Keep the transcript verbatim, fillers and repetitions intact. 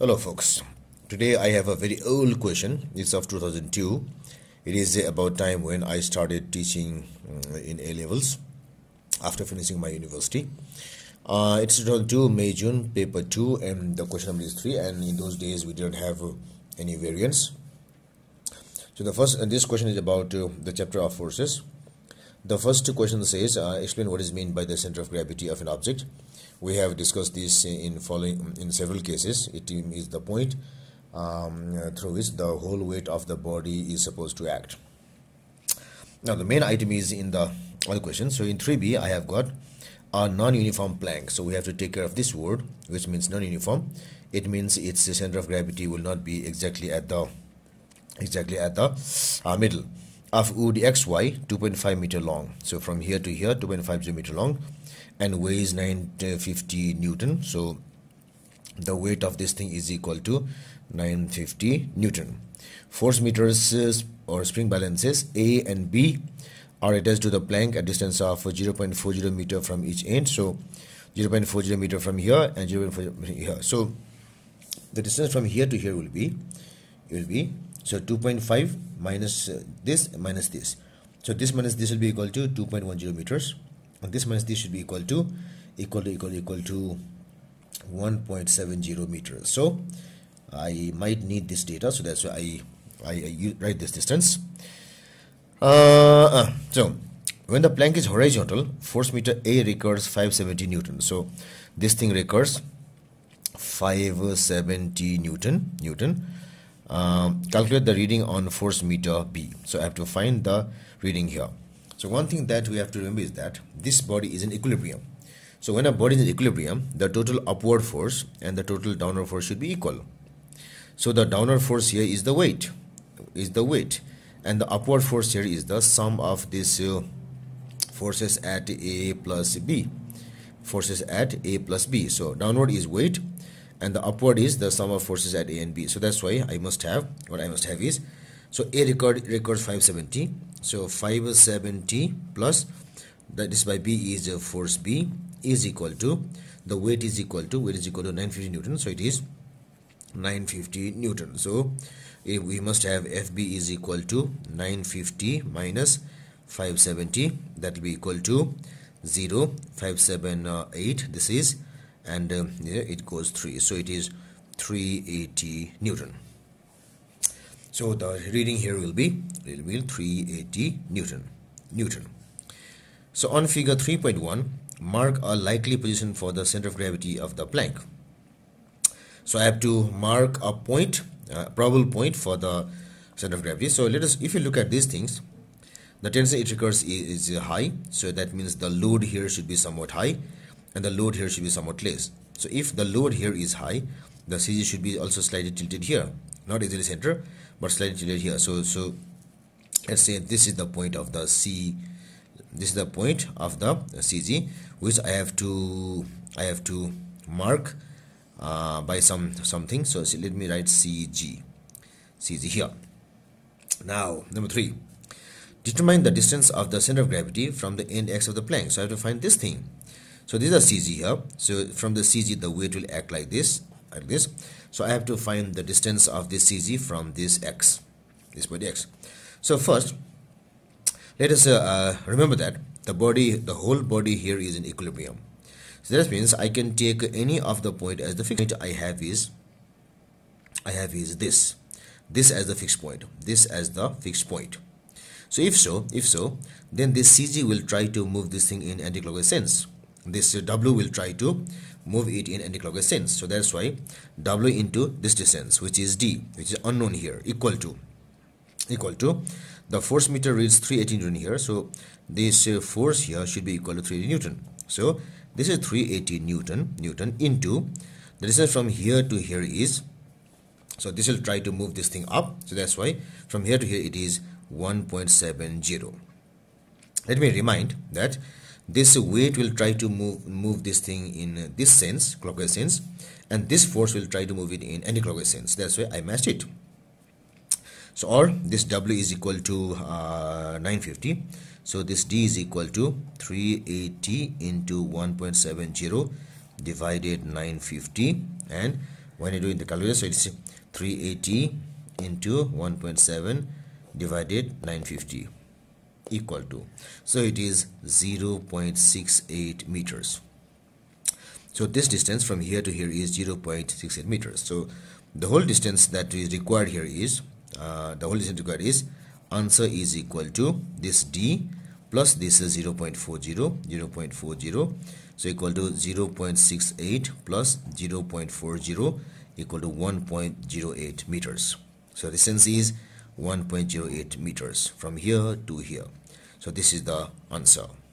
Hello folks, today I have a very old question. It's of two thousand two. It is about time when I started teaching in A levels after finishing my university. Uh, it's two thousand two, May June, paper two, and the question number is three, and in those days we didn't have any variance. So the first and this question is about uh, the chapter of forces. The first question says uh, explain what is meant by the center of gravity of an object. We have discussed this in following in several cases. It is the point um, through which the whole weight of the body is supposed to act. Now the main item is in the other question. So in three B I have got a non-uniform plank. So we have to take care of this word, which means non-uniform. It means its center of gravity will not be exactly at the exactly at the uh, middle. Of wood X Y, two point five meter long. So from here to here, two point five meter long, and weighs nine hundred fifty newton. So the weight of this thing is equal to nine hundred fifty newton. Force meters or spring balances A and B are attached to the plank at distance of zero point four zero meter from each end. So zero point four zero meter from here and zero point four zero here. So the distance from here to here will be will be so two point five minus uh, this minus this. So this minus this will be equal to two point one zero meters, and this minus this should be equal to equal to equal to, equal to one point seven zero meters. So I might need this data, so that's why I, I, I write this distance. Uh, so when the plank is horizontal, force meter A recurs five hundred seventy newton. So this thing recurs five hundred seventy newton newton. Um, calculate the reading on force meter B. So I have to find the reading here. So one thing that we have to remember is that this body is in equilibrium. So when a body is in equilibrium, the total upward force and the total downward force should be equal. So the downward force here is the weight, is the weight, and the upward force here is the sum of these uh, forces at A plus B, forces at A plus B. So downward is weight, and the upward is the sum of forces at A and B. So that's why I must have, what I must have is, so A record records five hundred seventy. So five hundred seventy plus, that is by B is a force B, is equal to, the weight is equal to, weight is equal to nine hundred fifty newton. So it is nine hundred fifty newton. So if we must have F B is equal to nine hundred fifty minus five hundred seventy. That will be equal to zero point five seven eight. This is, and uh, yeah, it goes three, so it is three hundred eighty newton. So the reading here will be it will three hundred eighty newton newton. So on figure three point one, mark a likely position for the center of gravity of the plank. So I have to mark a point, uh, probable point for the center of gravity. So let us, if you look at these things, the tension it recurs is, is high, so that means the load here should be somewhat high, and the load here should be somewhat less. So if the load here is high, the C G should be also slightly tilted here, not easily center, but slightly tilted here. So so let's say this is the point of the C, this is the point of the C G, which I have to I have to mark uh, by some something. So, so let me write C G C G here. Now number three, determine the distance of the center of gravity from the end X of the plank. So I have to find this thing. So this is a C G here. So from the C G, the weight will act like this, like this. So I have to find the distance of this C G from this X, this body X. So first, let us uh, uh, remember that the body, the whole body here is in equilibrium. So that means I can take any of the point as the fixed point. I have is, I have is this, this as the fixed point, this as the fixed point. So if so, if so, then this C G will try to move this thing in anticlockwise sense. This W will try to move it in anticlockwise sense. So that's why W into this distance, which is D, which is unknown here, equal to equal to the force meter reads three hundred eighty newton here. So this force here should be equal to three hundred eighty newton. So this is three hundred eighty newton newton into the distance from here to here is, so this will try to move this thing up. So that's why from here to here it is one point seven zero. Let me remind that this weight will try to move move this thing in this sense, clockwise sense, and this force will try to move it in anticlockwise sense. That's why I matched it. So or this W is equal to uh, nine hundred fifty. So this D is equal to three hundred eighty into one point seven zero divided nine hundred fifty, and when you do in the calculator, so it's three eighty into one point seven divided nine fifty equal to, so it is zero point six eight meters. So this distance from here to here is zero point six eight meters. So the whole distance that is required here is uh, the whole distance required is answer is equal to this D plus this is zero point four zero zero point four zero, so equal to zero point six eight plus zero point four zero equal to one point zero eight meters. So distance is one point zero eight meters from here to here. So this is the answer.